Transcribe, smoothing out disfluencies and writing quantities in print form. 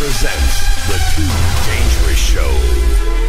presents The Too Dangerous Show.